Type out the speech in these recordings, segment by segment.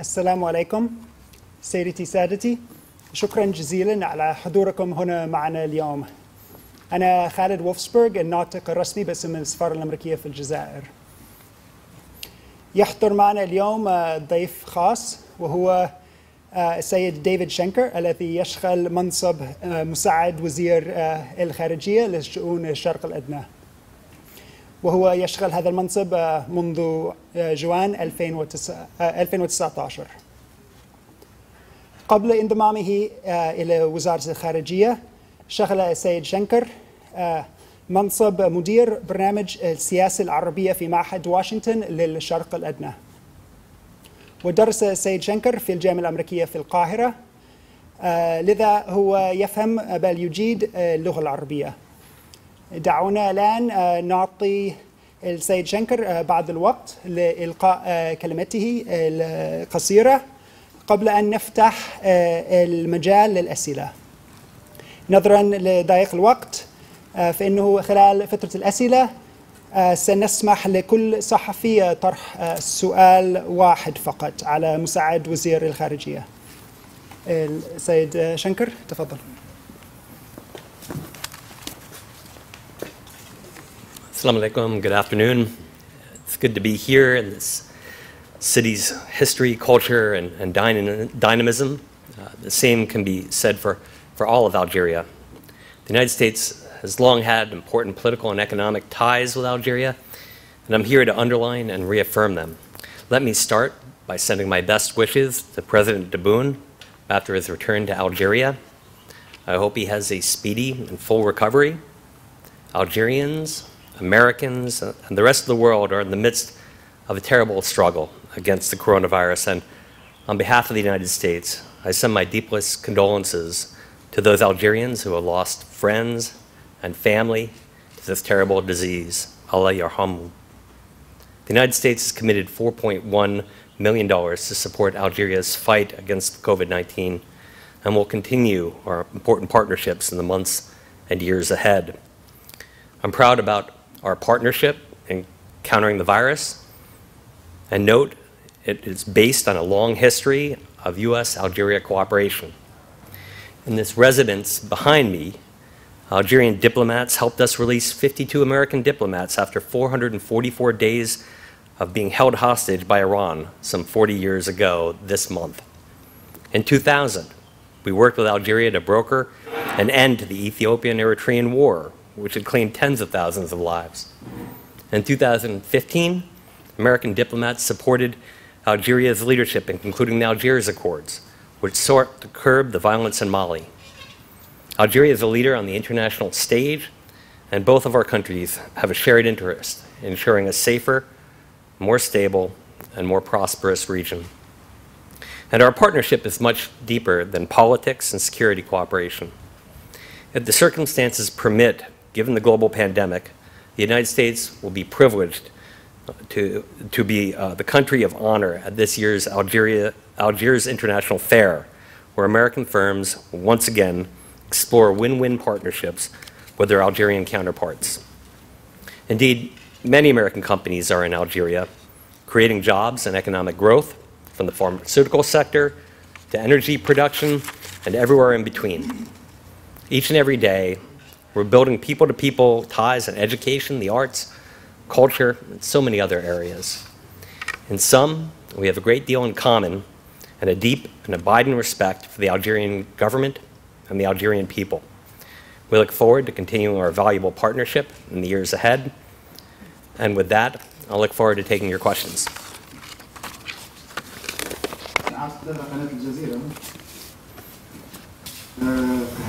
السلام عليكم سيدتي سادتي شكرا جزيلا على حضوركم هنا معنا اليوم أنا خالد وفسبورغ الناطق الرسمي باسم السفارة الأمريكية في الجزائر يحضر معنا اليوم ضيف خاص وهو السيد ديفيد شنكر الذي يشغل منصب مساعد وزير الخارجية لشؤون الشرق الأدنى وهو يشغل هذا المنصب منذ جوان 2019 قبل انضمامه إلى وزارة الخارجية شغل السيد شنكر منصب مدير برنامج السياسة العربية في معهد واشنطن للشرق الأدنى ودرس السيد شنكر في الجامعة الأمريكية في القاهرة لذا هو يفهم بل يجيد اللغة العربية دعونا الآن نعطي السيد شنكر بعض الوقت لإلقاء كلمته القصيرة قبل أن نفتح المجال للأسئلة نظرا لضيق الوقت فإنه خلال فترة الأسئلة سنسمح لكل صحفي طرح سؤال واحد فقط على مساعد وزير الخارجية السيد شنكر تفضل Assalamu alaikum, good afternoon. It's good to be here in this city's history, culture, and dynamism. The same can be said for all of Algeria. The United States has long had important political and economic ties with Algeria, and I'm here to underline and reaffirm them. Let me start by sending my best wishes to President Dabun after his return to Algeria. I hope he has a speedy and full recovery. Algerians, Americans and the rest of the world are in the midst of a terrible struggle against the coronavirus, and on behalf of the United States, I send my deepest condolences to those Algerians who have lost friends and family to this terrible disease. Allah yarhamu. The United States has committed $4.1 million to support Algeria's fight against COVID-19, and will continue our important partnerships in the months and years ahead. I'm proud about our partnership in countering the virus, and note it is based on a long history of U.S.-Algeria cooperation. In this residence behind me, Algerian diplomats helped us release 52 American diplomats after 444 days of being held hostage by Iran some 40 years ago this month. In 2000, we worked with Algeria to broker an end to the Ethiopian-Eritrean War, which had claimed tens of thousands of lives. In 2015, American diplomats supported Algeria's leadership in concluding the Algiers Accords, which sought to curb the violence in Mali. Algeria is a leader on the international stage, and both of our countries have a shared interest in ensuring a safer, more stable, and more prosperous region. And our partnership is much deeper than politics and security cooperation. If the circumstances permit, given the global pandemic, the United States will be privileged to be the country of honor at this year's Algiers International Fair, where American firms once again explore win-win partnerships with their Algerian counterparts. Indeed, many American companies are in Algeria, creating jobs and economic growth from the pharmaceutical sector to energy production and everywhere in between. Each and every day, we're building people-to-people ties in education, the arts, culture, and so many other areas. In sum, we have a great deal in common and a deep and abiding respect for the Algerian government and the Algerian people. We look forward to continuing our valuable partnership in the years ahead. And with that, I'll look forward to taking your questions.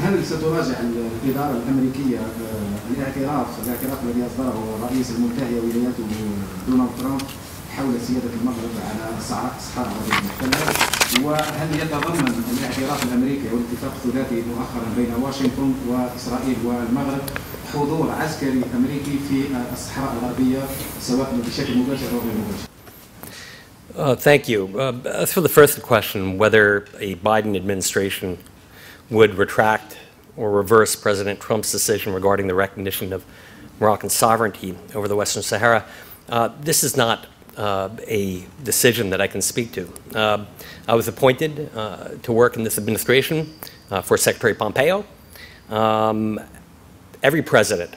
هل ستراجع الإدارة الأمريكية الاعتراف الذي أصدره رئيس المتحدة ولاياته دونالد ترامب حول سيادة المغرب على الصحراء العربية المحتلة؟ وهل يتضمن الاعتراف الأمريكي والاتفاق الثلاثي مؤخرا بين واشنطن وإسرائيل والمغرب حضور عسكري أمريكي في الصحراء الغربية سواء بشكل مباشر أو غير مباشر؟ Thank you. As for the first question, whether a Biden administration would retract or reverse President Trump's decision regarding the recognition of Moroccan sovereignty over the Western Sahara. This is not a decision that I can speak to. I was appointed to work in this administration for Secretary Pompeo. Every president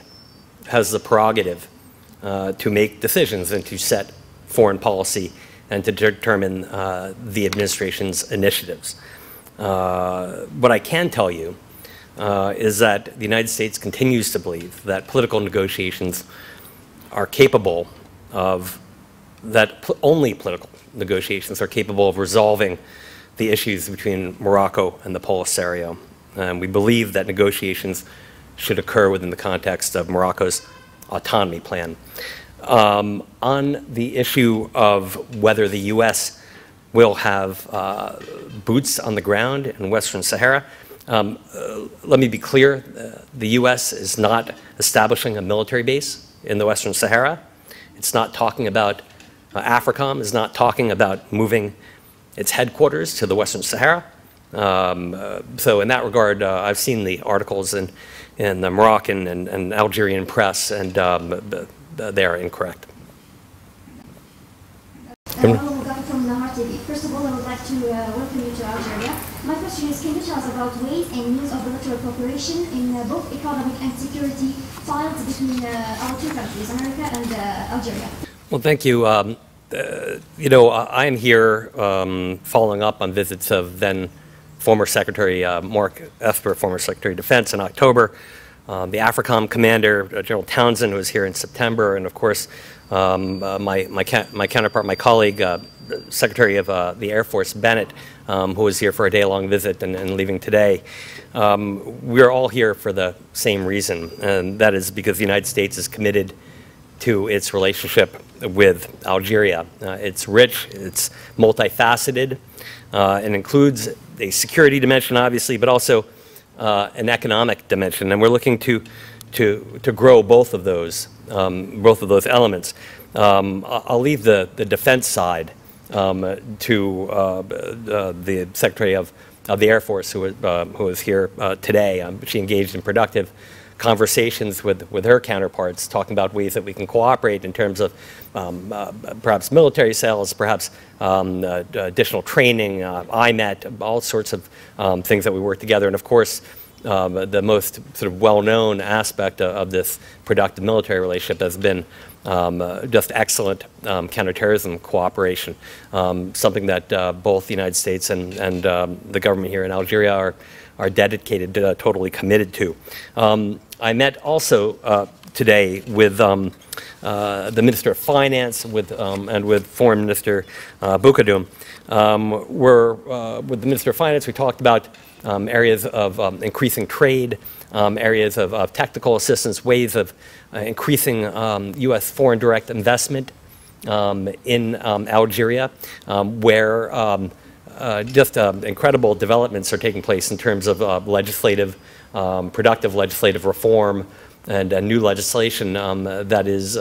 has the prerogative to make decisions and to set foreign policy and to determine the administration's initiatives. What I can tell you is that the United States continues to believe that political negotiations are capable of, only political negotiations are capable of resolving the issues between Morocco and the Polisario. And we believe that negotiations should occur within the context of Morocco's autonomy plan. On the issue of whether the U.S. will have boots on the ground in Western Sahara, let me be clear, the U.S. is not establishing a military base in the Western Sahara. It's not talking about, AFRICOM is not talking about moving its headquarters to the Western Sahara. So in that regard, I've seen the articles in the Moroccan and Algerian press, and they are incorrect. From Nahar TV. First of all, I would like to welcome you to Algeria. My question is, can you tell us about ways and means of bilateral cooperation in both economic and security files between our two countries, America and Algeria? Well, thank you. You know, I am here following up on visits of then former Secretary Mark Esper, former Secretary of Defense, in October, the AFRICOM commander, General Townsend, who was here in September, and of course, my counterpart, my colleague, Secretary of the Air Force, Bennett, who was here for a day-long visit and leaving today. We're all here for the same reason, and that is because the United States is committed to its relationship with Algeria. It's rich, it's multifaceted, and includes a security dimension, obviously, but also an economic dimension, and we're looking to grow both of those elements. I'll leave the defense side to the Secretary of the Air Force, who is here today. She engaged in productive conversations with her counterparts, talking about ways that we can cooperate in terms of perhaps military sales, perhaps additional training, IMET, all sorts of things that we work together. And of course, the most sort of well-known aspect of this productive military relationship has been just excellent counterterrorism cooperation, something that both the United States and the government here in Algeria are dedicated, totally committed to. I met also today with the Minister of Finance and with Foreign Minister Boukadoum. With the Minister of Finance, we talked about areas of increasing trade, areas of technical assistance, ways of increasing U.S. foreign direct investment in Algeria, where just incredible developments are taking place in terms of legislative, productive legislative reform and new legislation that is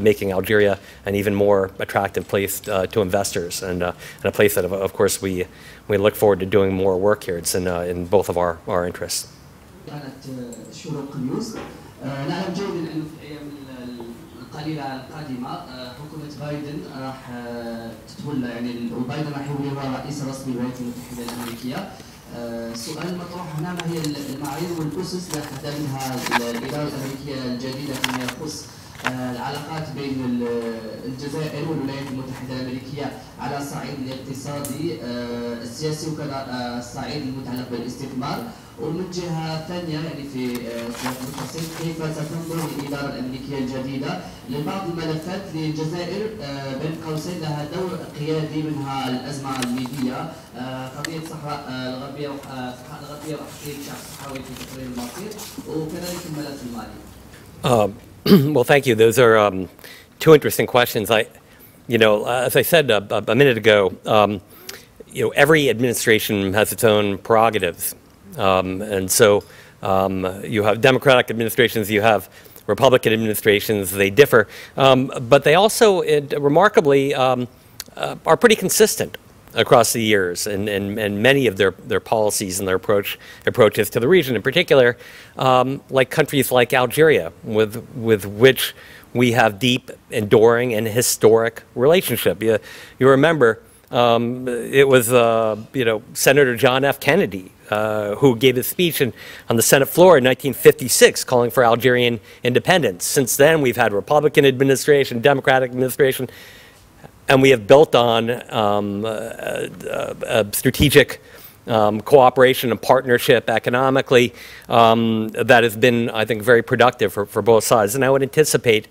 making Algeria an even more attractive place to investors, and a place that, of course, we look forward to doing more work here. It's in both of our interests. القليلة القادمة حكومة بايدن راح تتولى يعني وبايدن راح يولي رئيس رسمي للولايات المتحدة الأمريكية. السؤال المطروح هنا ما هي المعايير والأسس اللي تخدمها الإدارة الأمريكية الجديدة فيما يخص العلاقات بين الجزائر والولايات المتحدة الأمريكية على الصعيد الاقتصادي السياسي وكذا الصعيد المتعلق بالاستثمار، ومن جهة ثانية يعني في سياق التفاصيل كيف ستنظر الإدارة الأمريكية الجديدة لبعض الملفات للجزائر بين قوسين لها دور قيادي منها الأزمة الليبية، قضية الصحراء الغربية وحقيقة الشعب الصحراوي في تقرير المصير، وكذلك الملف المالي. Well, thank you. Those are two interesting questions. You know, as I said a minute ago, you know, every administration has its own prerogatives, and so you have Democratic administrations, you have Republican administrations. They differ, but they also, remarkably, are pretty consistent across the years, and many of their policies and their approaches to the region, in particular, like countries like Algeria, with which we have deep, enduring, and historic relationship. You remember, it was Senator John F. Kennedy who gave his speech on the Senate floor in 1956 calling for Algerian independence. Since then, we've had Republican administration, Democratic administration, and we have built on strategic cooperation and partnership economically that has been, I think, very productive for both sides. And I would anticipate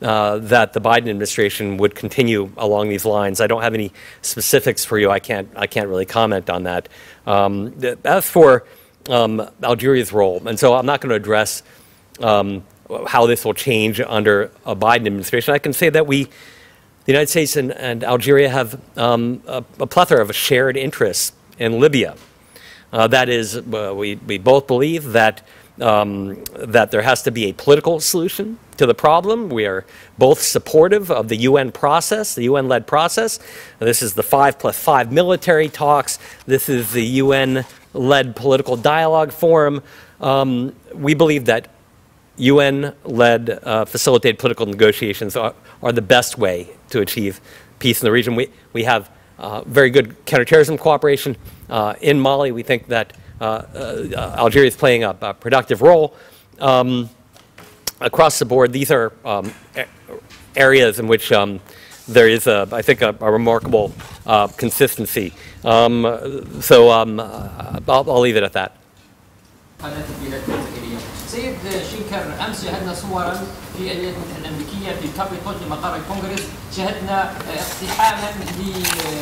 that the Biden administration would continue along these lines. I don't have any specifics for you. I can't really comment on that. As for Algeria's role, and so I'm not going to address how this will change under a Biden administration. I can say that the United States and Algeria have a plethora of shared interests in Libya. That is, we both believe that there has to be a political solution to the problem. We are both supportive of the UN process, the UN-led process. This is the 5+5 military talks. This is the UN-led political dialogue forum. We believe that UN-led facilitated political negotiations are the best way to achieve peace in the region. We have very good counterterrorism cooperation in Mali. We think that Algeria is playing a productive role. Across the board, these are areas in which there is, I think, a remarkable consistency. I'll leave it at that. سيد شينكر امس شاهدنا صورا في الولايات المتحده الامريكيه في كابيتول في مقر الكونغرس، شاهدنا اقتحاما لمبنى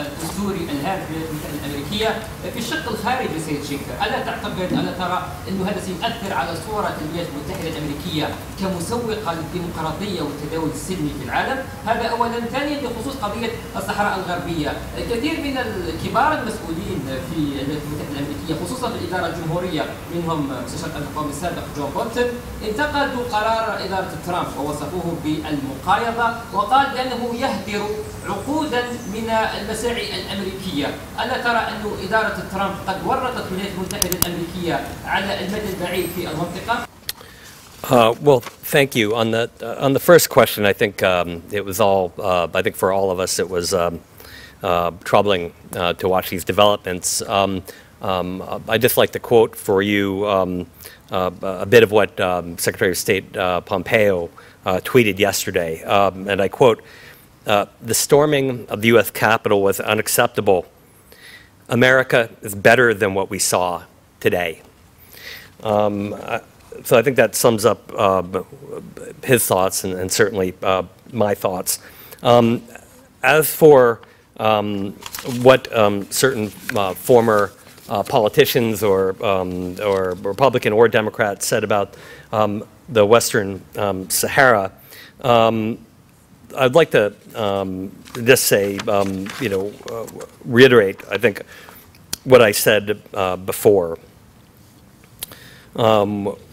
الدستوري الهام في الولايات المتحده الامريكيه. في الشق الخارجي سيد شينكر، الا تعتقد الا ترى انه هذا سيؤثر على صوره الولايات المتحده الامريكيه كمسوقه للديمقراطيه والتداول السلمي في العالم؟ هذا اولا. ثانيا بخصوص قضيه الصحراء الغربيه، الكثير من الكبار المسؤولين في الولايات المتحده الامريكيه خصوصا في الاداره الجمهوريه منهم مستشار الحكومة السابق جون بولتون انتقدوا قرار إدارة ترامب ووصفوه بالمقايضة وقال بأنه يهدر عقودا من المساعي الأمريكية. ألا ترى أن إدارة ترامب قد ورطت الولايات المتحدة الأمريكية على المدى البعيد في المنطقة؟ Well, thank you. On the first question, I think it was all. I think for all of us, it was troubling to watch these developments. I'd just like to quote for you a bit of what Secretary of State Pompeo tweeted yesterday, and I quote, "The storming of the U.S. Capitol was unacceptable. America is better than what we saw today." So I think that sums up his thoughts and certainly my thoughts. As for what certain former politicians or Republican or Democrat said about the Western Sahara, I'd like to just say, reiterate, I think, what I said before,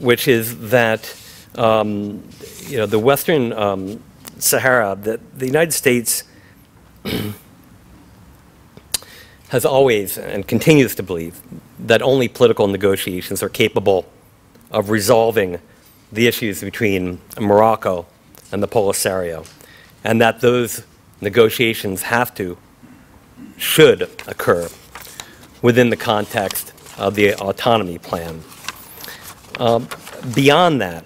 which is that, the Western Sahara, that the United States has always and continues to believe that only political negotiations are capable of resolving the issues between Morocco and the Polisario, and that those negotiations should occur within the context of the autonomy plan. Beyond that,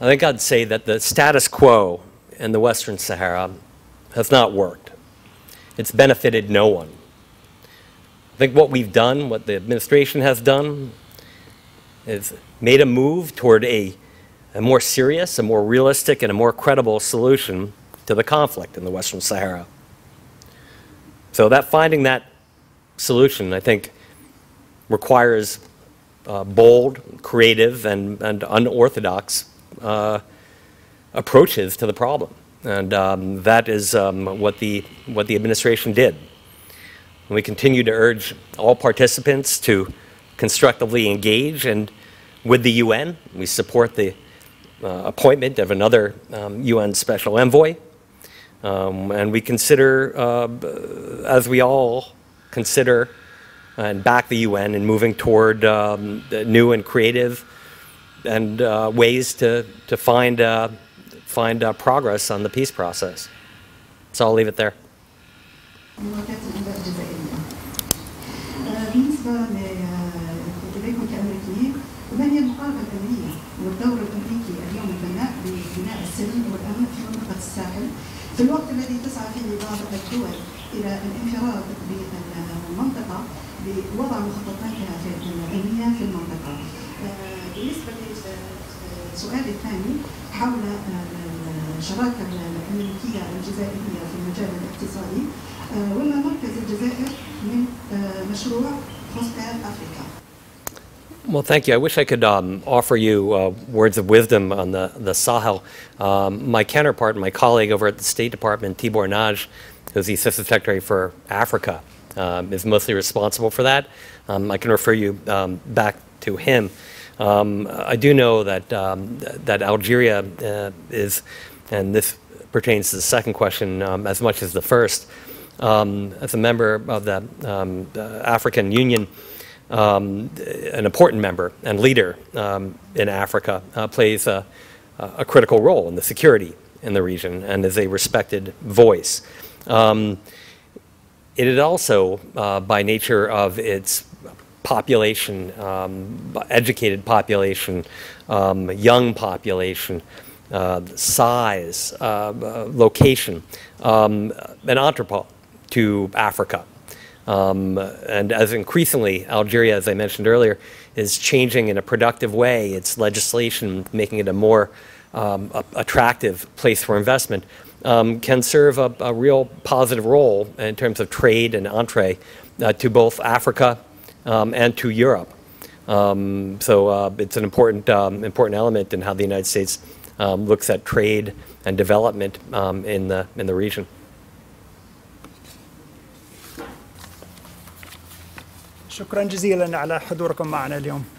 I think I'd say that the status quo in the Western Sahara has not worked. It's benefited no one. I think what we've done, what the administration has done, is made a move toward a more serious, a more realistic, and a more credible solution to the conflict in the Western Sahara. So that finding that solution, I think, requires bold, creative, and unorthodox approaches to the problem. And that is what the administration did. And we continue to urge all participants to constructively engage. And with the UN, we support the appointment of another UN special envoy. And we consider, as we all consider and back the UN in moving toward new and creative ways to find progress on the peace process. So I'll leave it there. في الوقت الذي تسعى فيه بعض الدول إلى الانفراد بالمنطقة بوضع مخططاتها العلمية في المنطقة. بالنسبة للسؤال الثاني حول الشراكة الأمريكية الجزائرية في المجال الاقتصادي، وما مركز الجزائر من مشروع فوسكار أفريكا؟ Well, thank you. I wish I could offer you words of wisdom on the Sahel. My counterpart, my colleague over at the State Department, Tibor Nagy, who's the Assistant Secretary for Africa, is mostly responsible for that. I can refer you back to him. I do know that, that Algeria is, and this pertains to the second question as much as the first, as a member of the African Union, an important member and leader in Africa, plays a critical role in the security in the region and is a respected voice. It is also, by nature of its population, educated population, young population, size, location, an entrepôt to Africa. And as increasingly, Algeria, as I mentioned earlier, is changing in a productive way its legislation, making it a more attractive place for investment, can serve a real positive role in terms of trade and entree to both Africa and to Europe. So it's an important, important element in how the United States looks at trade and development in the region. شكرا جزيلا على حضوركم معنا اليوم.